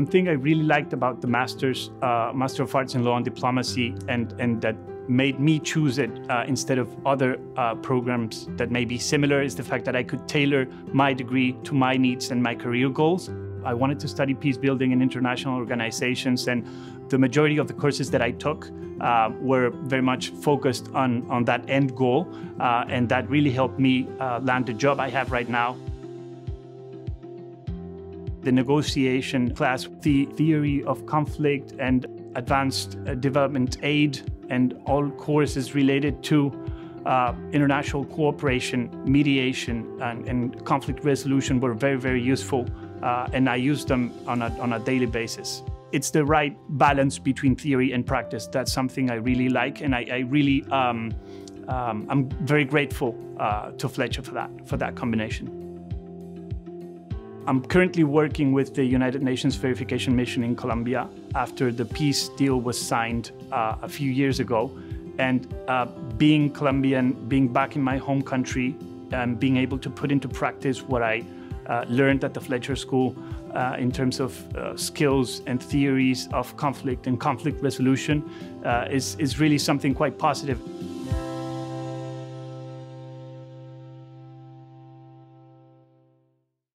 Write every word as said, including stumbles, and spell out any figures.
One thing I really liked about the Master's, uh, Master of Arts in Law and Diplomacy, and, and that made me choose it uh, instead of other uh, programs that may be similar, is the fact that I could tailor my degree to my needs and my career goals. I wanted to study peace building in international organizations, and the majority of the courses that I took uh, were very much focused on, on that end goal, uh, and that really helped me uh, land the job I have right now. The negotiation class, the theory of conflict, and advanced development aid, and all courses related to uh, international cooperation, mediation, and, and conflict resolution were very, very useful, uh, and I used them on a, on a daily basis. It's the right balance between theory and practice. That's something I really like, and I, I really, um, um, I'm very grateful uh, to Fletcher for that, for that combination. I'm currently working with the United Nations Verification Mission in Colombia after the peace deal was signed uh, a few years ago. And uh, being Colombian, being back in my home country, and being able to put into practice what I uh, learned at the Fletcher School uh, in terms of uh, skills and theories of conflict and conflict resolution uh, is, is really something quite positive.